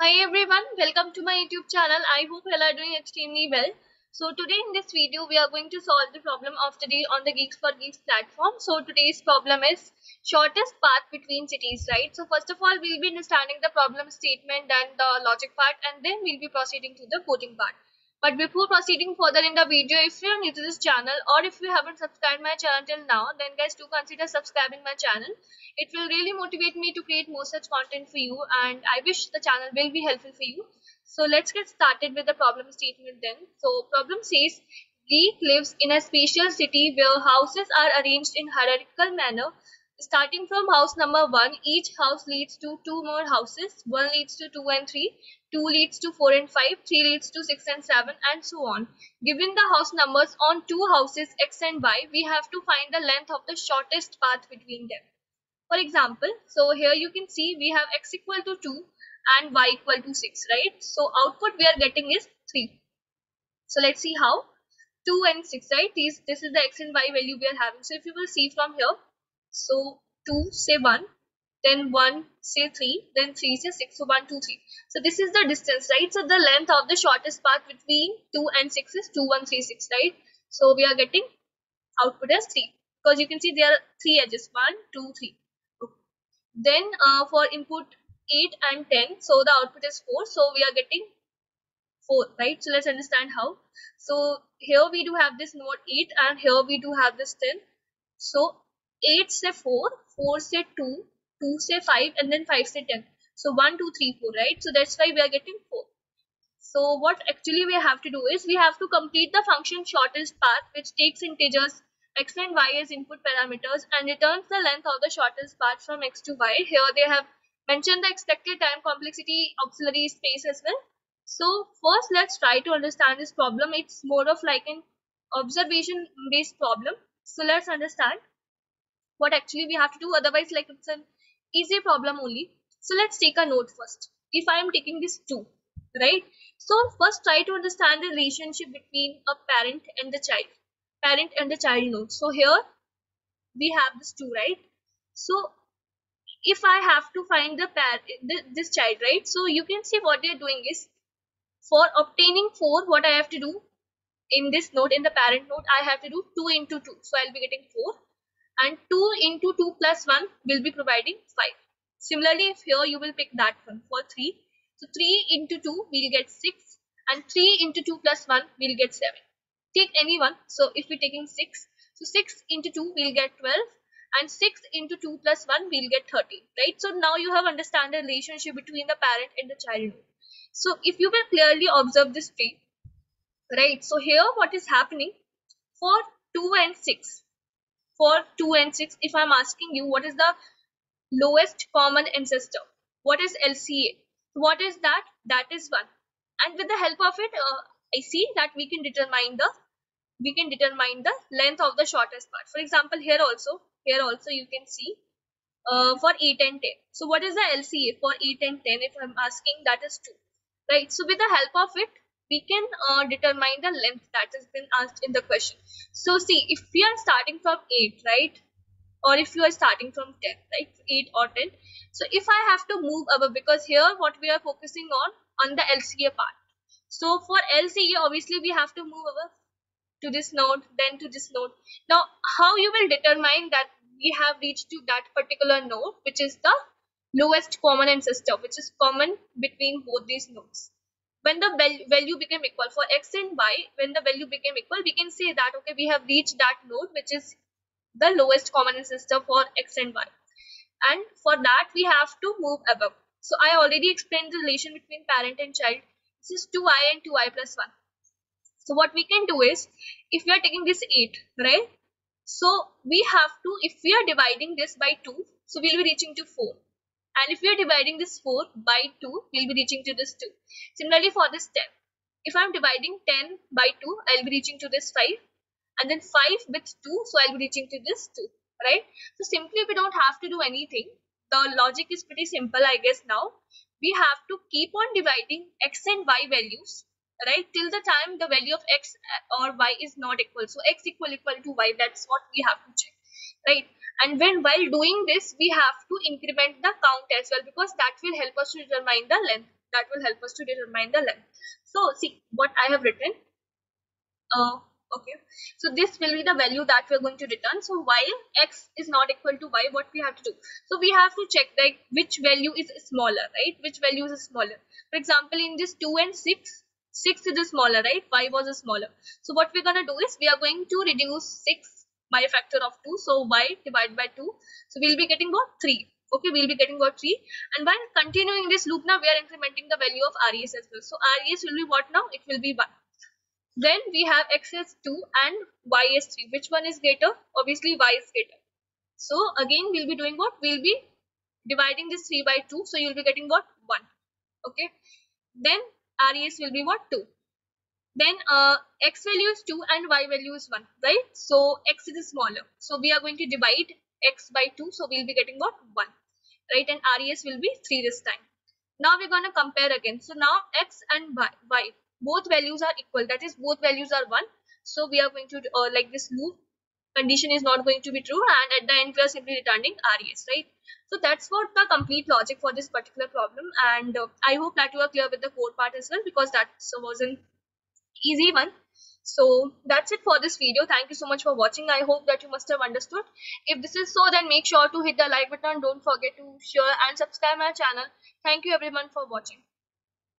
Hi everyone, welcome to my YouTube channel. I hope you all are doing extremely well. So today in this video we are going to solve the problem of the day on the Geeks for Geeks platform. So today's problem is shortest path between cities, right? So first of all we will be understanding the problem statement and the logic part, and then we will be proceeding to the coding part. But before proceeding further in the video, if you are new to this channel or if you haven't subscribed my channel till now, then guys do consider subscribing my channel. It will really motivate me to create more such content for you, and I wish the channel will be helpful for you. So let's get started with the problem statement then. So problem says Geek lives in a spatial city where houses are arranged in hierarchical manner. Starting from house number 1, each house leads to 2 more houses. 1 leads to 2 and 3, 2 leads to 4 and 5, 3 leads to 6 and 7 and so on. Given the house numbers on 2 houses X and Y, we have to find the length of the shortest path between them. For example, so here you can see we have x equal to 2 and y equal to 6, right? So output we are getting is 3. So let's see how 2 and 6, right? This is the x and y value we are having. So if you will see from here, so 2 say 1, then 1 say 3, then 3 say 6, so 1, 2, 3. So this is the distance, right? So the length of the shortest path between 2 and 6 is 2, 1, 3, 6, right? So we are getting output as 3, because you can see there are 3 edges, 1, 2, 3. Then for input 8 and 10, so the output is 4, so we are getting 4, right? So let's understand how. So here we do have this node 8 and here we do have this 10. So 8 say 4, 4 say 2, 2 say 5, and then 5 say 10. So 1, 2, 3, 4, right? So that's why we are getting 4. So what actually we have to do is we have to complete the function shortest path, which takes integers x and y as input parameters and returns the length of the shortest path from x to y. Here they have mentioned the expected time, complexity, auxiliary space as well. So first let's try to understand this problem. It's more of like an observation based problem. So let's understand what actually we have to do, otherwise like it's an easy problem only. So let's take a note first. If I am taking this 2, right? So first try to understand the relationship between a parent and the child. Parent and the child node. So here we have this 2, right? So if I have to find the this child, right? So you can see what they are doing is, for obtaining 4, what I have to do in this node, in the parent node, I have to do 2 into 2. So I will be getting 4, and 2 into 2 plus 1 will be providing 5. Similarly, if here you will pick that one for 3. So 3 into 2 will get 6, and 3 into 2 plus 1 will get 7. Take any one. So if we're taking 6, so 6 into 2 will get 12, and 6 into 2 plus 1 will get 13, right? So now you have understand the relationship between the parent and the child. So if you will clearly observe this tree, right? So here what is happening for 2 and 6. For 2 and 6, if I'm asking you what is the lowest common ancestor, what is LCA? What is that? That is 1. And with the help of it, I see that we can determine the length of the shortest path. For example, here also you can see for 8 and 10. So what is the LCA for 8 and 10? If I'm asking, that is 2, right? So with the help of it, we can determine the length that has been asked in the question. So see, if we are starting from 8, right? Or if you are starting from 10, right? 8 or 10. So if I have to move above, because here what we are focusing on the LCA part. So for LCA, obviously we have to move over to this node, then to this node. Now, how you will determine that we have reached to that particular node, which is the lowest common ancestor, which is common between both these nodes? When the value became equal for x and y, when the value became equal, we can say that, okay, we have reached that node, which is the lowest common ancestor for x and y. And for that, we have to move above. So I already explained the relation between parent and child. This is 2i and 2i plus 1. So what we can do is, if we are taking this 8, right? So we have to, if we are dividing this by 2, so we will be reaching to 4. And if we are dividing this 4 by 2, we will be reaching to this 2. Similarly for this 10. If I am dividing 10 by 2, I will be reaching to this 5. And then 5 with 2, so I will be reaching to this 2, right? So simply we don't have to do anything. The logic is pretty simple, I guess now. We have to keep on dividing x and y values, right, till the time the value of x or y is not equal. So x equal to y, that's what we have to check, right? And when while doing this, we have to increment the count as well, because that will help us to determine the length. that will help us to determine the length. So see what I have written. Okay, so this will be the value that we are going to return. So while x is not equal to y, what we have to do? So we have to check like which value is smaller, right? Which value is smaller? For example, in this 2 and 6, 6 is smaller, right? Y was smaller. So what we're going to do is we are going to reduce 6 by a factor of 2. So y divided by 2. So we'll be getting what? 3. Okay, we'll be getting what? 3. And while continuing this loop now, we are incrementing the value of RES as well. So RES will be what now? It will be 1. Then we have x is 2 and y is 3. Which one is greater? Obviously y is greater. So again we'll be doing what? We'll be dividing this 3 by 2. So you'll be getting what? 1. Okay. Then RES will be what? 2. Then x value is 2 and y value is 1. Right? So x is smaller. So we are going to divide x by 2. So we'll be getting what? 1. Right? And RES will be 3 this time. Now we're going to compare again. So now x and y. Both values are equal, that is both values are 1. So we are going to like this loop condition is not going to be true, and at the end we are simply returning RES, right? So that's what the complete logic for this particular problem, and I hope that you are clear with the code part as well, because that was an easy one. So that's it for this video. Thank you so much for watching. I hope that you must have understood. If this is so, then make sure to hit the like button. Don't forget to share and subscribe my channel. Thank you everyone for watching.